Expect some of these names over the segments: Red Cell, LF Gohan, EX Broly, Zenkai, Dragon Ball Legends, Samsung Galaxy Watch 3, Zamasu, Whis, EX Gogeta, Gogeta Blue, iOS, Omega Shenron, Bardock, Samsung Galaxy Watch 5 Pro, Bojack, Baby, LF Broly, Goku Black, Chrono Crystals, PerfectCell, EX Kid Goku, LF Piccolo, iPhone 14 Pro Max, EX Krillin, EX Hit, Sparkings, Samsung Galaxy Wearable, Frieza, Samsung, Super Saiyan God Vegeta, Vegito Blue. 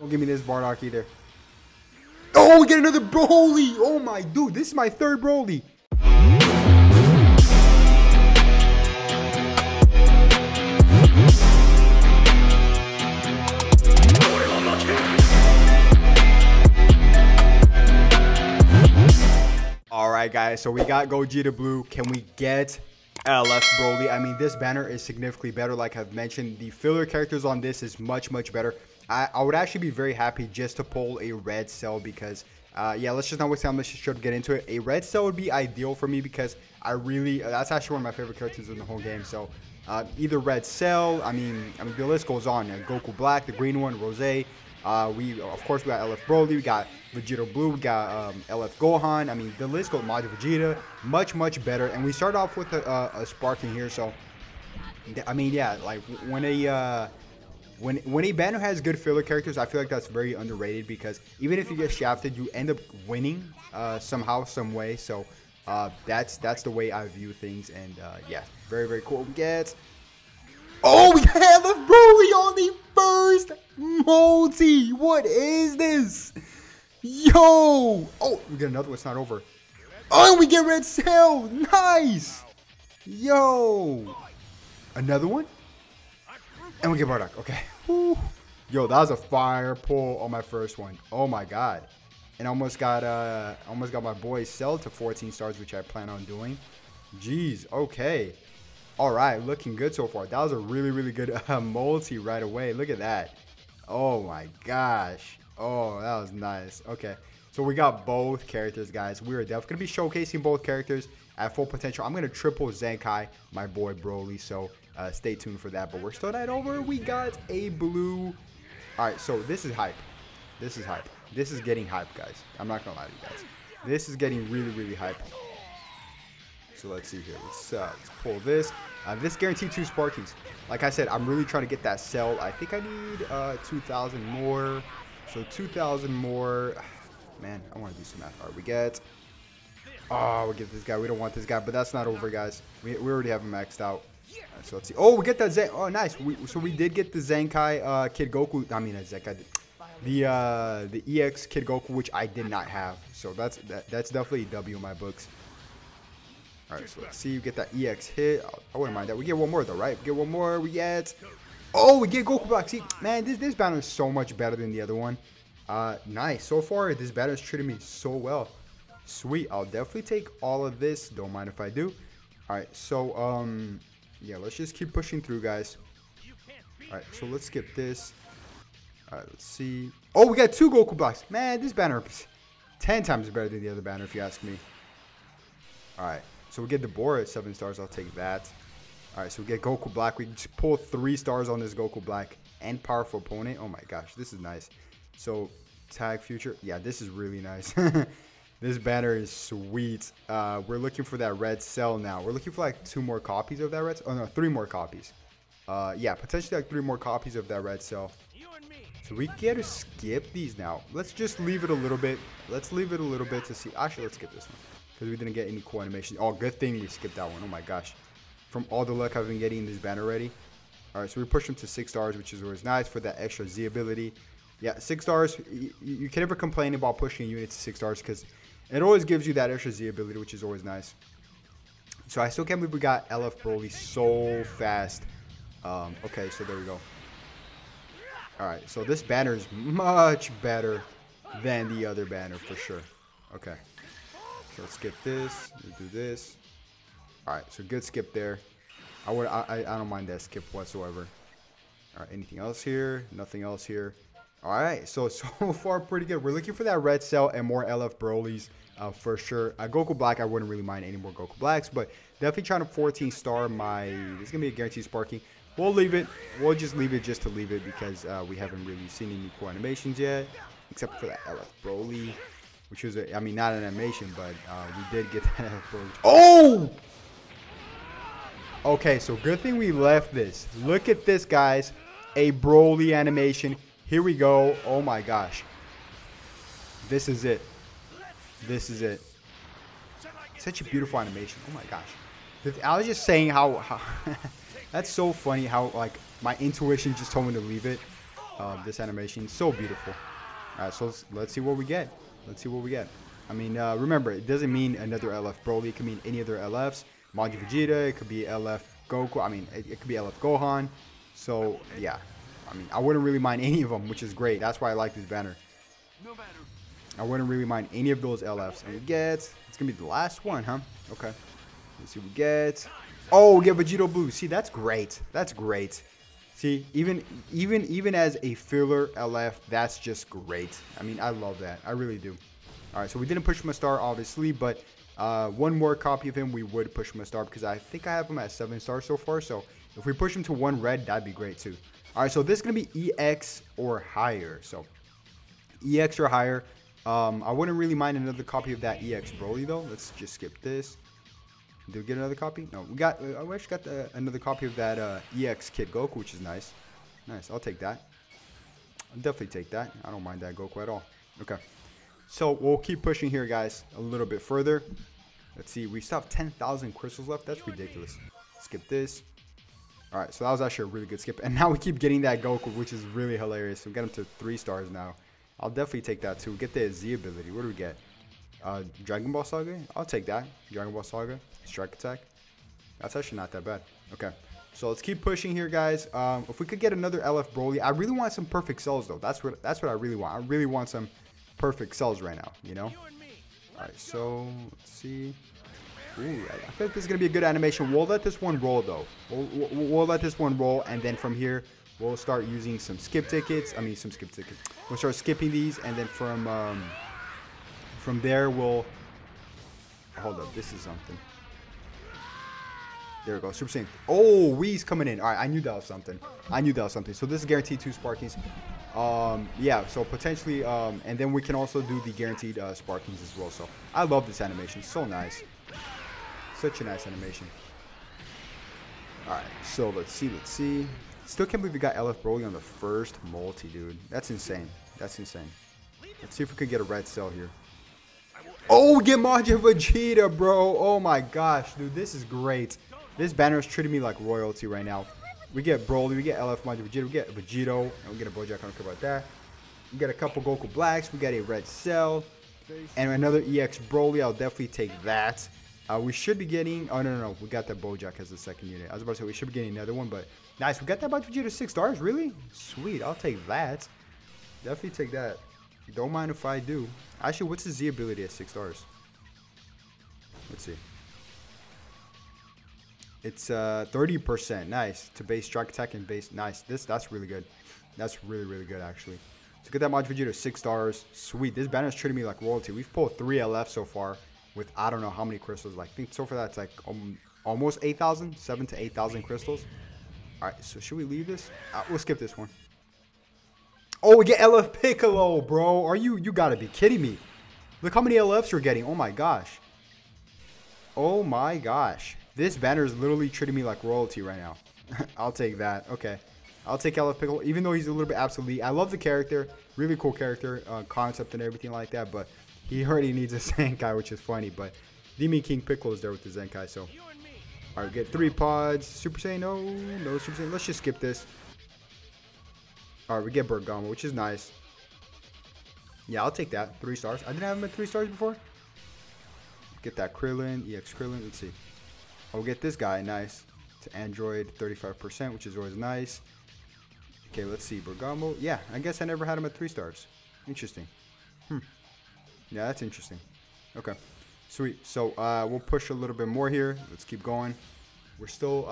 Don't give me this Bardock either. Oh, we get another Broly! Oh my dude, this is my third Broly. Alright guys, so we got Gogeta Blue. Can we get LF Broly? I mean, this banner is significantly better. Like I've mentioned, the filler characters on this is much better. I would actually be very happy just to pull a Red Cell because, yeah, let's just not waste time. Let's just straight up get into it. A Red Cell would be ideal for me because I really, that's actually one of my favorite characters in the whole game. So either Red Cell, I mean, the list goes on. Goku Black, the green one, Rose. Of course, we got LF Broly, we got Vegito Blue, we got LF Gohan. I mean, the list goes. Majin Vegeta, much better. And we start off with a Sparking here. So, I mean, yeah, like when a banner has good filler characters, I feel like that's very underrated because even if you get shafted, you end up winning somehow, some way. So that's the way I view things. And yeah, very cool. We get, oh, we got LF Broly on the first multi. What is this? Yo, oh, we get another one. It's not over. Oh, and we get Red Cell. Nice. Yo, another one. And we get Bardock, okay. Woo. Yo, that was a fire pull on my first one. Oh my god. And almost got my boy Cell to 14 stars, which I plan on doing. Jeez, okay. Alright, looking good so far. That was a really good multi right away. Look at that. Oh my gosh. Oh, that was nice. Okay. So we got both characters, guys. We are definitely going to be showcasing both characters at full potential. I'm going to triple Zenkai, my boy Broly, so stay tuned for that. But we're still not over. We got a blue. All right, so this is hype. This is hype. This is getting hype, guys. I'm not going to lie to you guys. This is getting really hype. So let's see here. Let's pull this. This guaranteed 2 Sparkies. Like I said, I'm really trying to get that Cell. I think I need 2,000 more. So 2,000 more. Man, I want to do some math. All right, we get... Oh, we get this guy. We don't want this guy, but that's not over, guys. We already have him maxed out. Right, so let's see. Oh, we get that Zen. Oh, nice. So we did get the Zenkai Kid Goku. I mean, the EX Kid Goku, which I did not have. So that's definitely a W in my books. All right, so let's see. You get that EX Hit. I wouldn't mind that. We get one more, though, right? We get one more. We get... Oh, we get Goku Black. See, man, this banner is so much better than the other one. Nice. So far, this banner is treating me so well. Sweet. I'll definitely take all of this. Don't mind if I do. All right. So, yeah, let's just keep pushing through, guys. All right. So let's skip this. All right. Let's see. Oh, we got 2 Goku Blacks. Man, this banner is 10 times better than the other banner, if you ask me. All right. So we get the Bora at 7 stars. I'll take that. All right. So we get Goku Black. We just pull 3 stars on this Goku Black and powerful opponent. Oh my gosh. This is nice. So tag future. Yeah, this is really nice. This banner is sweet. We're looking for that Red Cell now. We're looking for like 2 more copies of that Red Cell. Oh no, 3 more copies. Yeah, potentially like 3 more copies of that Red Cell. So we get to skip these now. Let's just leave it a little bit. Let's leave it a little bit to see. Actually, let's skip this one because we didn't get any cool animation. Oh, good thing we skipped that one. Oh my gosh. From all the luck I've been getting this banner ready. All right, so we push them to 6 stars, which is always nice for that extra Z ability. Yeah, 6 stars. You can never complain about pushing units to 6 stars because it always gives you that extra Z ability, which is always nice. So I still can't believe we got LF Broly so fast. Okay, so there we go. All right, so this banner is much better than the other banner for sure. Okay, so let's skip this. Let's do this. All right, so good skip there. I don't mind that skip whatsoever. All right, anything else here? Nothing else here. All right, so far pretty good. We're looking for that Red Cell and more LF Broly's for sure. Goku Black, I wouldn't really mind any more Goku Blacks, but definitely trying to 14 star my. It's gonna be a guaranteed Sparking. We'll leave it. We'll just leave it just to leave it because we haven't really seen any cool animations yet, except for that LF Broly, which was a, I mean, not an animation, but we did get that LF Broly. Oh. Okay, so good thing we left this. Look at this, guys. A Broly animation. Here we go. Oh my gosh. This is it. This is it. Such a beautiful animation. Oh my gosh. I was just saying how that's so funny how like my intuition just told me to leave it. this animation. So beautiful. All right, so let's see what we get. Let's see what we get. I mean, remember, it doesn't mean another LF Broly. It could mean any other LFs. Majin Vegeta. It could be LF Goku. I mean, it could be LF Gohan. So, yeah. I mean, I wouldn't really mind any of them, which is great. That's why I like this banner. I wouldn't really mind any of those LFs. And we get... It's going to be the last one, huh? Okay. Let's see what we get. Oh, we get Vegito Blue. See, that's great. That's great. See, even as a filler LF, that's just great. I mean, I love that. I really do. All right, so we didn't push him a star, obviously, but one more copy of him, we would push him a star because I think I have him at 7 stars so far. So if we push him to 1 red, that'd be great too. All right, so this is going to be EX or higher. So EX or higher. I wouldn't really mind another copy of that EX Broly, though. Let's just skip this. Did we get another copy? No, we got. I actually got another copy of that EX Kid Goku, which is nice. Nice, I'll take that. I'll definitely take that. I don't mind that Goku at all. Okay. So we'll keep pushing here, guys, a little bit further. Let's see. We still have 10,000 crystals left. That's ridiculous. Skip this. All right. So that was actually a really good skip. And now we keep getting that Goku, which is really hilarious. We got him to 3 stars now. I'll definitely take that too. Get the Z ability. What do we get? Dragon Ball Saga. I'll take that. Dragon Ball Saga. Strike Attack. That's actually not that bad. Okay. So let's keep pushing here, guys. If we could get another LF Broly, I really want some perfect cells though. That's what I really want. I really want some perfect cells right now, you know. All right, so let's see. Ooh, I feel like this is gonna be a good animation. We'll let this one roll though. We'll let this one roll, and then from here we'll start using some skip tickets. We'll start skipping these, and then from there we'll hold up. This is something. There we go. Super Saiyan. Oh, Whis coming in. All right, I knew that was something. I knew that was something. So this is guaranteed 2 sparkings. Yeah, so potentially, and then we can also do the guaranteed sparkings as well. So I love this animation. So nice. Such a nice animation. All right, so let's see. Let's see. Still can't believe we got LF Broly on the first multi, dude. That's insane. That's insane. Let's see if we could get a red cell here. Oh, we get Majin Vegeta, bro. Oh my gosh, dude. This is great. This banner is treating me like royalty right now. We get Broly, we get LF Majin Vegeta, we get Vegito, and we get a Bojack. I don't care about that. We get a couple Goku Blacks, we got a Red Cell, and another EX Broly. I'll definitely take that. We should be getting... Oh, no. We got that Bojack as the second unit. I was about to say we should be getting another one, but... Nice, we got that Majin Vegeta 6 stars, really? Sweet, I'll take that. Definitely take that. Don't mind if I do. Actually, what's his Z ability at 6 stars? Let's see. It's 30%, nice, to base strike attack and base, nice. That's really good. That's really, really good, actually. So get that Majin Vegeta 6 stars, sweet. This banner's treating me like royalty. We've pulled 3 LF so far with I don't know how many crystals. Like, I think so far that's like almost 8,000, 7,000 to 8,000 crystals. All right, so should we leave this? We'll skip this one. Oh, we get LF Piccolo, bro. Are you gotta be kidding me. Look how many LFs we're getting, oh my gosh. Oh my gosh. This banner is literally treating me like royalty right now. I'll take that. Okay. I'll take LF Piccolo, even though he's a little bit obsolete. I love the character. Really cool character, concept and everything like that. But he already needs a Zenkai, which is funny. But Demon King Piccolo is there with the Zenkai. So, all right, get 3 pods. Super Saiyan, no Super Saiyan. Let's just skip this. All right, we get Bergamo, which is nice. Yeah, I'll take that. 3 stars. I didn't have him at 3 stars before. Get that Krillin, EX Krillin. Let's see. I'll get this guy, nice. To Android, 35%, which is always nice. Okay, let's see, Bergamo. Yeah, I guess I never had him at 3 stars. Interesting. Yeah, that's interesting. Okay, sweet. So we'll push a little bit more here. Let's keep going. We're still,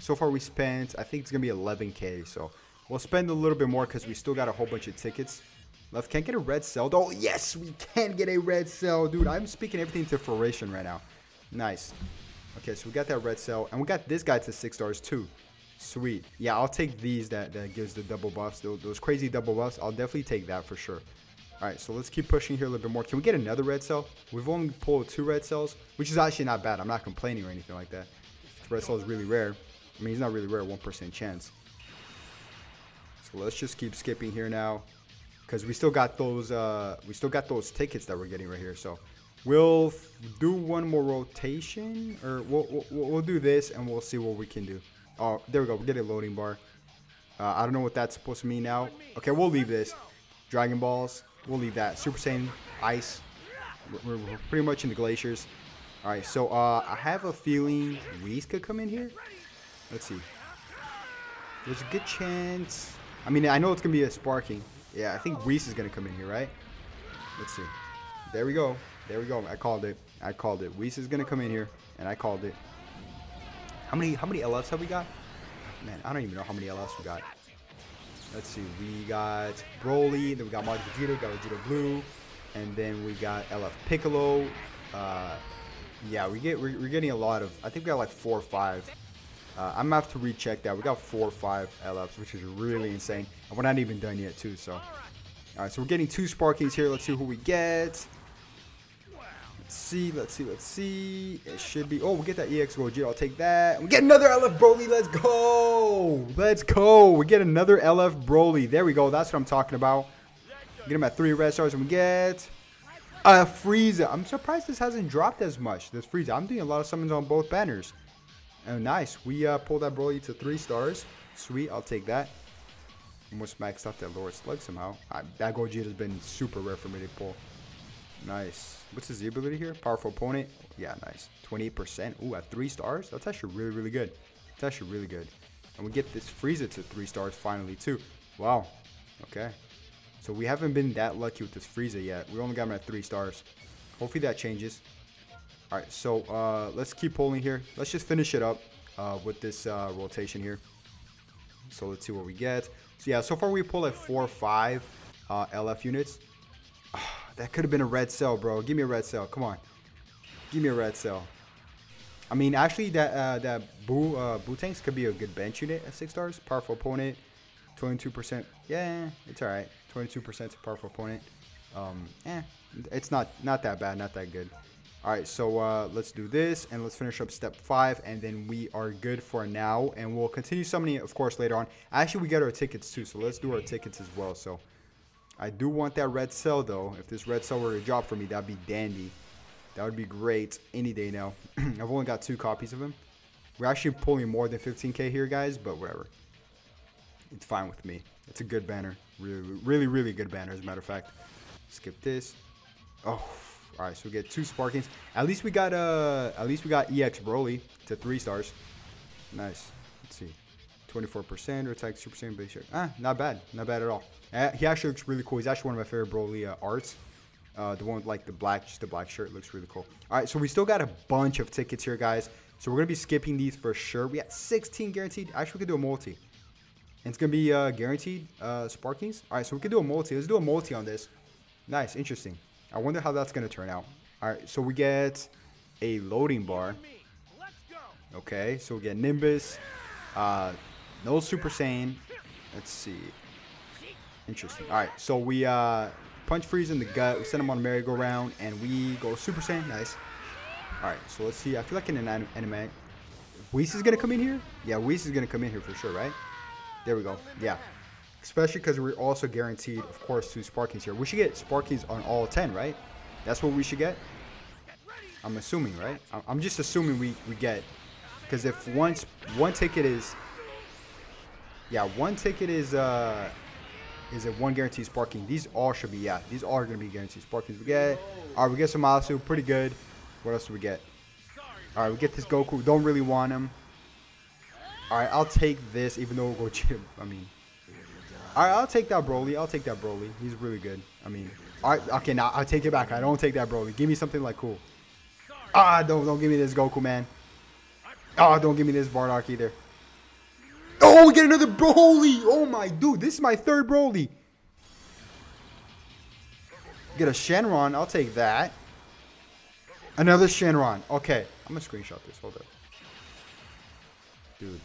so far we spent, I think it's gonna be 11K. So we'll spend a little bit more because we still got a whole bunch of tickets left. Can't get a red cell though. Yes, we can get a red cell, dude. I'm speaking everything to fruition right now. Nice. Okay, so we got that red cell, and we got this guy to 6 stars too. Sweet. Yeah, I'll take these that gives the double buffs, those crazy double buffs. I'll definitely take that for sure. All right, so let's keep pushing here a little bit more. Can we get another red cell? We've only pulled 2 red cells, which is actually not bad. I'm not complaining or anything like that. This red cell is really rare. I mean, he's not really rare, 1% chance. So let's just keep skipping here now, because we still got those tickets that we're getting right here. So we'll do one more rotation, or we'll do this, and we'll see what we can do. Oh, there we go. We'll get a loading bar. I don't know what that's supposed to mean now. Okay, we'll leave this. Dragon Balls, we'll leave that. Super Saiyan, Ice. We're pretty much in the glaciers. All right, so I have a feeling Whis could come in here. Let's see. There's a good chance. I mean, I know it's going to be a sparking. Yeah, I think Whis is going to come in here, right? Let's see. There we go. There we go. I called it. I called it. Whis is going to come in here, and I called it. How many LFs have we got? Man, I don't even know how many LFs we got. Let's see. We got Broly. Then we got Majin Vegeta. We got Vegito Blue. And then we got LF Piccolo. Yeah, we're getting a lot of... I think we got like 4 or 5. I'm going to have to recheck that. We got 4 or 5 LFs, which is really insane. And we're not even done yet, too. So, all right, so we're getting 2 Sparkies here. Let's see who we get. Let's see, let's see, let's see. It should be... Oh, we'll get that EX Gogeta. I'll take that. We get another LF Broly. Let's go. Let's go. We get another LF Broly. There we go. That's what I'm talking about. Get him at 3 red stars, and we get a Frieza. I'm surprised this hasn't dropped as much. This Frieza. I'm doing a lot of summons on both banners. Oh, nice. We pulled that Broly to 3 stars. Sweet. I'll take that. Almost maxed out that Lord Slug somehow. That Gogeta's been super rare for me to pull. Nice. What's his ability here? Powerful opponent. Yeah, nice. 28%. Ooh, at 3 stars? That's actually really, really good. It's actually really good. And we get this Frieza to 3 stars finally, too. Wow. Okay. So we haven't been that lucky with this Frieza yet. We only got him at 3 stars. Hopefully that changes. All right, so let's keep pulling here. Let's just finish it up with this rotation here. So let's see what we get. So yeah, so far we pulled like 4 or 5 LF units. Oh, that could have been a red cell, bro. Give me a red cell. Come on. Give me a red cell. I mean, actually, that Boo Tanks could be a good bench unit at 6 stars. Powerful opponent. 22%. Yeah, it's all right. 22% to powerful opponent. It's not that bad. Not that good. All right, so let's do this, and let's finish up step 5, and then we are good for now, and we'll continue summoning, of course, later on. Actually, we got our tickets, too, so let's do our tickets as well. So I do want that red cell, though. If this red cell were to drop for me, that'd be dandy. That would be great any day now. I've only got 2 copies of him. We're actually pulling more than 15K here, guys, but whatever. It's fine with me. It's a good banner. Really, really, really good banner, as a matter of fact. Skip this. Oh, all right, so we get 2 Sparkings. At least we got EX Broly to 3 stars. Nice. Let's see. 24% or attack Super Saiyan basic. Ah, not bad. Not bad at all. He actually looks really cool. He's actually one of my favorite Broly arts. The one with like the black, just the black shirt looks really cool. All right, so we still got a bunch of tickets here, guys. So we're gonna be skipping these for sure. We got 16 guaranteed. Actually, we could do a multi. And it's gonna be guaranteed Sparkings. All right, so we could do a multi. Let's do a multi on this. Nice, interesting. I wonder how that's going to turn out. All right, so we get a loading bar. Okay, so we get Nimbus. No Super Saiyan. Let's see. Interesting. All right, so we punch Frieza in the gut. We send him on a merry-go-round, and we go Super Saiyan. Nice. All right, so let's see. I feel like in an anime, Whis is going to come in here? Yeah, Whis is going to come in here for sure, right? There we go. Yeah. Especially because we're also guaranteed, of course, 2 Sparkings here. We should get Sparkings on all 10, right? That's what we should get? I'm assuming, right? I'm just assuming we get. Because if one ticket is... Yeah, one ticket is a 1 guaranteed Sparking. These all should be, yeah. These are going to be guaranteed Sparkings. We get... Alright, we get Zamasu. Pretty good. What else do we get? Alright, we get this Goku. Don't really want him. Alright, I'll take this, even though we'll go cheat him. I mean... Alright, I'll take that Broly. I'll take that Broly. He's really good. I mean, alright, okay, now I take it back. I don't take that Broly. Give me something like cool. Ah, don't give me this Goku, man. Ah, don't give me this Bardock either. Oh, we get another Broly. Oh my dude, this is my 3rd Broly. Get a Shenron. I'll take that. Another Shenron. Okay, I'm gonna screenshot this. Hold up, dude,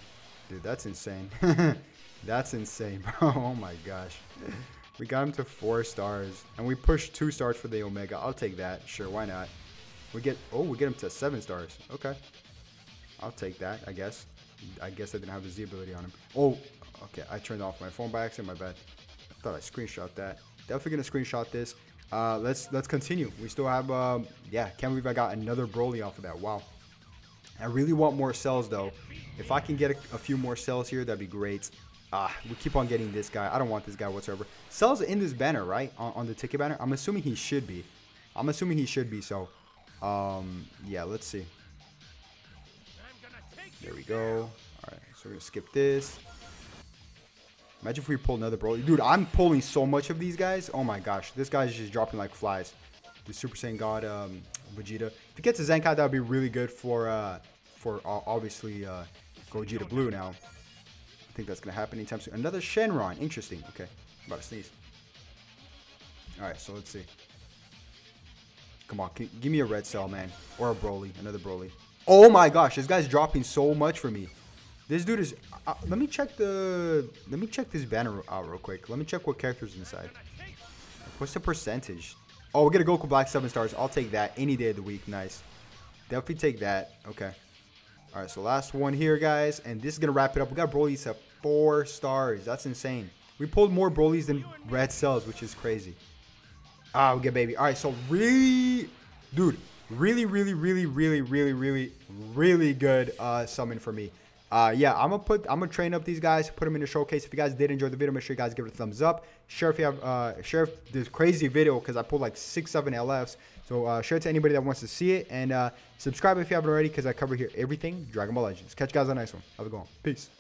that's insane. That's insane, bro. Oh my gosh. We got him to 4 stars. And we pushed 2 stars for the Omega. I'll take that. Sure, why not? We get him to 7 stars. Okay. I'll take that, I guess. I guess I didn't have the Z ability on him. Oh, okay. I turned off my phone by accident. My bad. I thought I screenshot that. Definitely gonna screenshot this. Let's continue. We still have yeah, can't believe I got another Broly off of that. Wow. I really want more cells though. If I can get a few more cells here, that'd be great. We keep on getting this guy. I don't want this guy whatsoever. Cell's in this banner, right? On the ticket banner. I'm assuming he should be. So, yeah, let's see. There we go. Alright, so we're gonna skip this. Imagine if we pull another Broly. Dude, I'm pulling so much of these guys. Oh my gosh. This guy's just dropping like flies. The Super Saiyan God Vegeta. If he gets a Zenkai, that would be really good for obviously Gogeta Blue now. I think that's going to happen anytime soon. Another Shenron. Interesting. Okay. I'm about to sneeze. Alright, so let's see. Come on. Give me a Red Cell, man. Or a Broly. Another Broly. Oh my gosh. This guy's dropping so much for me. This dude is... Let me check this banner out real quick. Let me check what character's inside. What's the percentage? Oh, we get a Goku Black 7 stars. I'll take that any day of the week. Nice. Definitely take that. Okay. All right. So last one here, guys, and this is gonna wrap it up. We got Broly's at 4 stars. That's insane. We pulled more Broly's than Red Cells, which is crazy. Ah, we get Baby. All right. So really, dude, really good summon for me. Yeah, I'm gonna train up these guys, put them in the showcase. If you guys did enjoy the video, make sure you guys give it a thumbs up. Share if you have, share this crazy video because I pulled like 6, 7 LFs. So share it to anybody that wants to see it, and subscribe if you haven't already because I cover here everything Dragon Ball Legends. Catch you guys on the next one. Have a good one. Peace.